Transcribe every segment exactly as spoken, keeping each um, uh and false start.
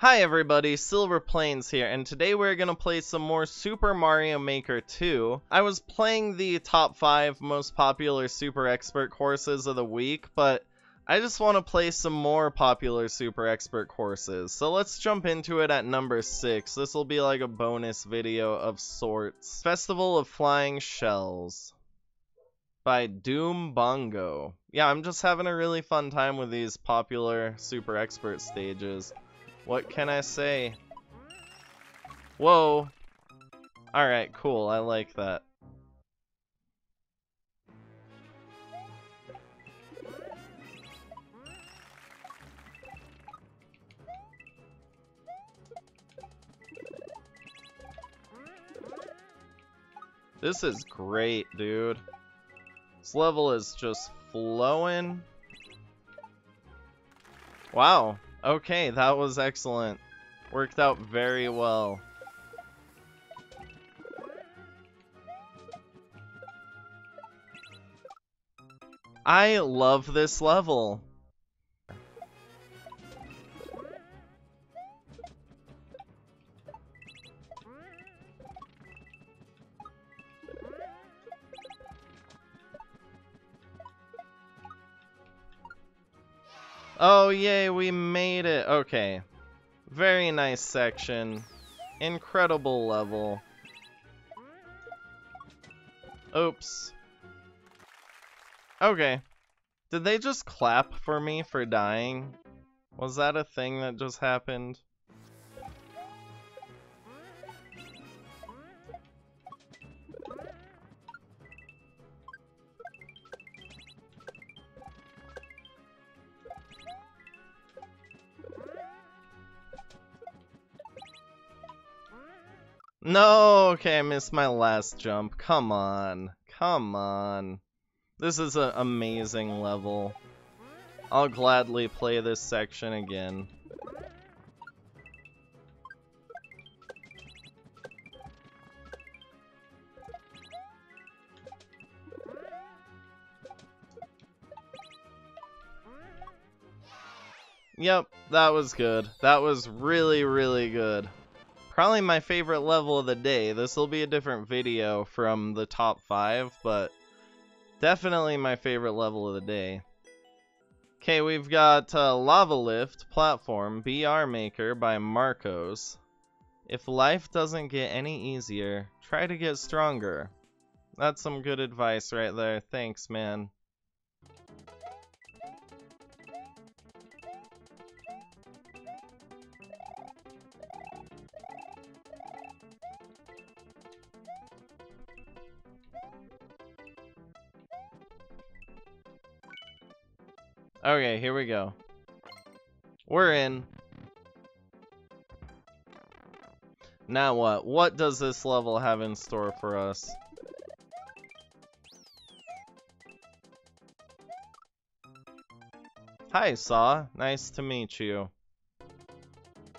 Hi everybody, Silverplanes here, and today we're gonna play some more Super Mario Maker two. I was playing the top five most popular Super Expert courses of the week, but I just want to play some more popular Super Expert courses. So let's jump into it at number six. This will be like a bonus video of sorts. Festival of Flying Shells by Doom Bongo. Yeah, I'm just having a really fun time with these popular Super Expert stages. What can I say? Whoa. Alright, cool. I like that. This is great, dude. This level is just flowing. Wow. Okay, that was excellent. Worked out very well. I love this level. Oh yay, we made it. Okay. Very nice section. Incredible level. Oops. Okay. Did they just clap for me for dying? Was that a thing that just happened? No, okay, I missed my last jump. Come on. Come on. This is an amazing level. I'll gladly play this section again. Yep, that was good. That was really, really good. Probably my favorite level of the day. This will be a different video from the top five, but definitely my favorite level of the day. Okay, we've got uh, Lava Lift Platform, B R Maker by Marcos. If life doesn't get any easier, try to get stronger. That's some good advice right there. Thanks, man. Okay, here we go. We're in. Now what? What does this level have in store for us? Hi, Saw. Nice to meet you.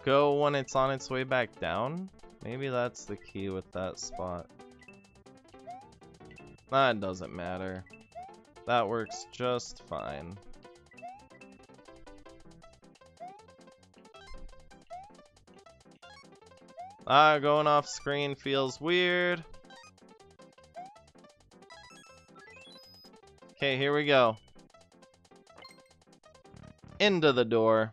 Go when it's on its way back down? Maybe that's the key with that spot. That doesn't matter. That works just fine. Ah, going off screen feels weird. Okay, here we go. Into the door.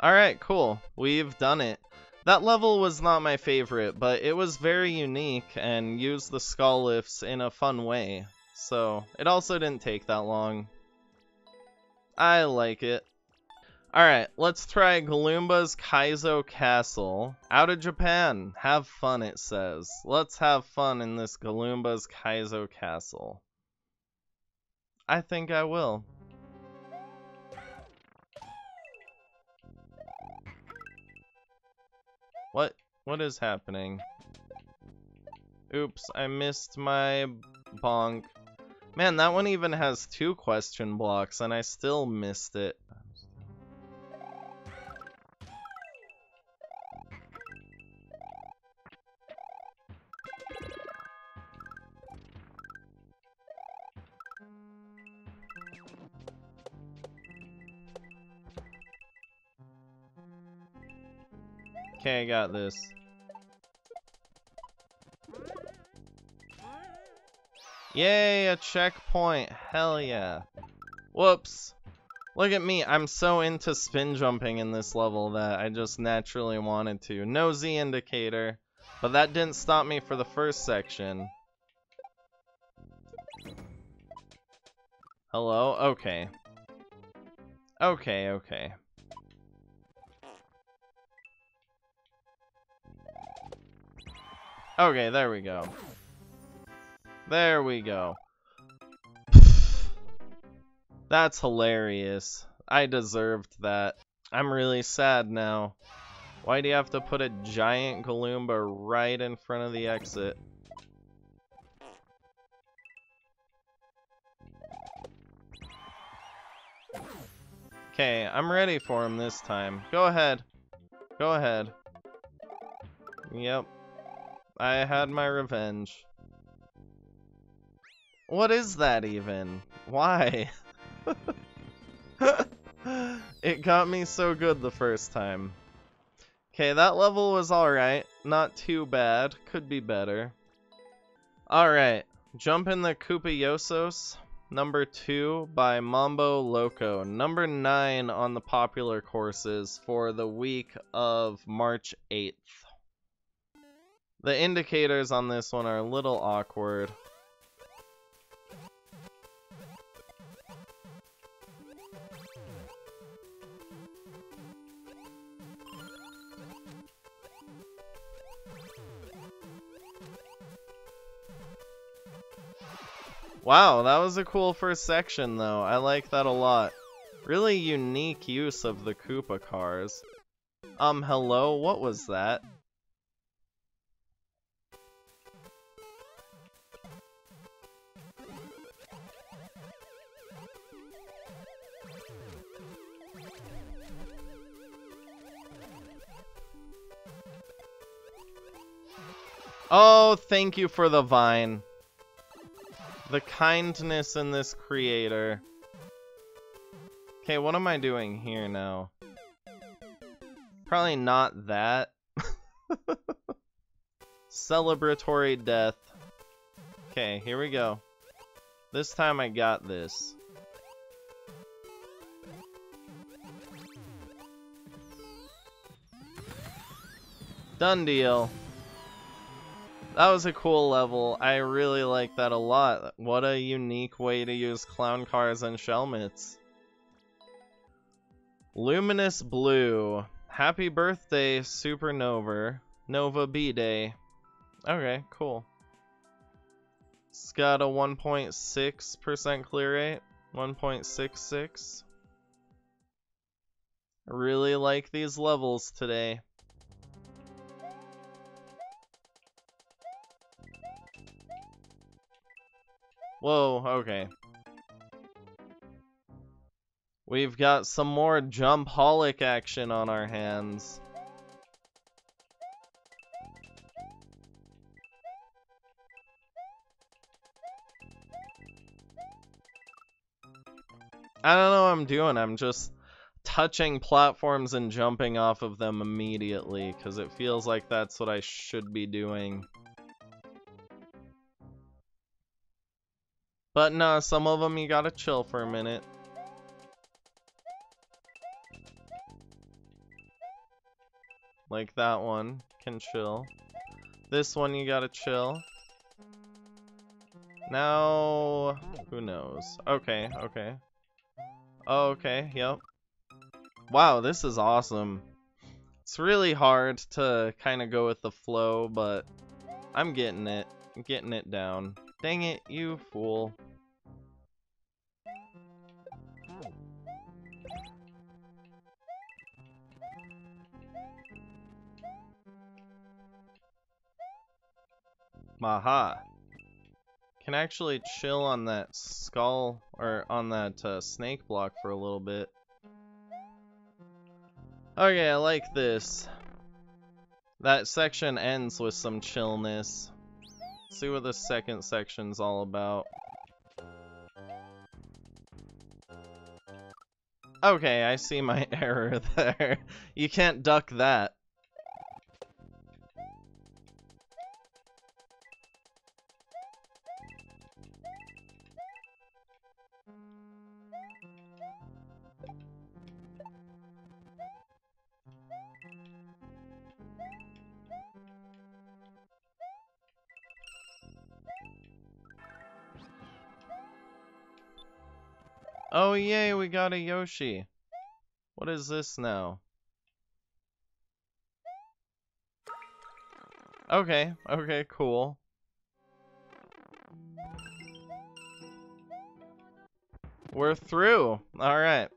Alright, cool. We've done it. That level was not my favorite, but it was very unique and used the skull lifts in a fun way, so it also didn't take that long. I like it. Alright, let's try Galoomba's Kaizo Castle. Out of Japan, have fun it says. Let's have fun in this Galoomba's Kaizo Castle. I think I will. What? What is happening? Oops, I missed my bonk. Man, that one even has two question blocks and I still missed it. Okay, I got this. Yay, a checkpoint. Hell yeah. Whoops. Look at me. I'm so into spin jumping in this level that I just naturally wanted to. No Z indicator. But that didn't stop me for the first section. Hello? Okay. Okay, okay. Okay, there we go. There we go. That's hilarious. I deserved that. I'm really sad now. Why do you have to put a giant Galoomba right in front of the exit? Okay, I'm ready for him this time. Go ahead. Go ahead. Yep. I had my revenge. What is that even? Why? It got me so good the first time. Okay, that level was alright. Not too bad. Could be better. Alright. Jump in the Koopayasos. Number two by Mambo Loco. Number nine on the popular courses for the week of March eighth. The indicators on this one are a little awkward. Wow, that was a cool first section though. I like that a lot. Really unique use of the Koopa cars. Um, hello, what was that? Oh, thank you for the vine. The kindness in this creator. Okay, what am I doing here now? Probably not that. Celebratory death. Okay, here we go. This time I got this. Done deal. That was a cool level. I really like that a lot. What a unique way to use clown cars and shell mitts. Luminous Blue. Happy birthday, Supernova. Nova B-Day. Okay, cool. It's got a one point six percent clear rate. one point six six. I really like these levels today. Whoa, okay. We've got some more jump-holic action on our hands. I don't know what I'm doing. I'm just touching platforms and jumping off of them immediately, because it feels like that's what I should be doing. But no, some of them you gotta chill for a minute. Like that one can chill. This one you gotta chill. Now, who knows? Okay, okay. Okay, yep. Wow, this is awesome. It's really hard to kind of go with the flow, but I'm getting it. I'm getting it down. Dang it, you fool. Maha. Can actually chill on that skull, or on that uh, snake block for a little bit. Okay, I like this. That section ends with some chillness. See what the second section's all about. Okay, I see my error there. You can't duck that. Oh yay, we got a Yoshi. What is this now? Okay, okay, cool. We're through. Alright. That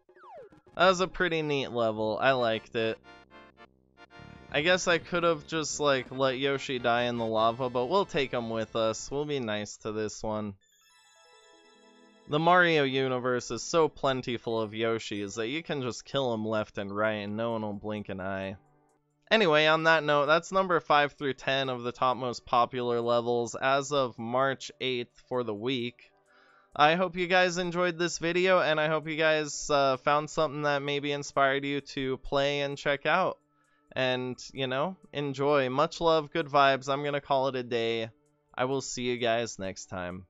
was a pretty neat level. I liked it. I guess I could have just, like, let Yoshi die in the lava, but we'll take him with us. We'll be nice to this one. The Mario universe is so plentiful of Yoshis that you can just kill them left and right and no one will blink an eye. Anyway, on that note, that's number five through ten of the top most popular levels as of March eighth for the week. I hope you guys enjoyed this video, and I hope you guys uh, found something that maybe inspired you to play and check out. And, you know, enjoy. Much love, good vibes. I'm going to call it a day. I will see you guys next time.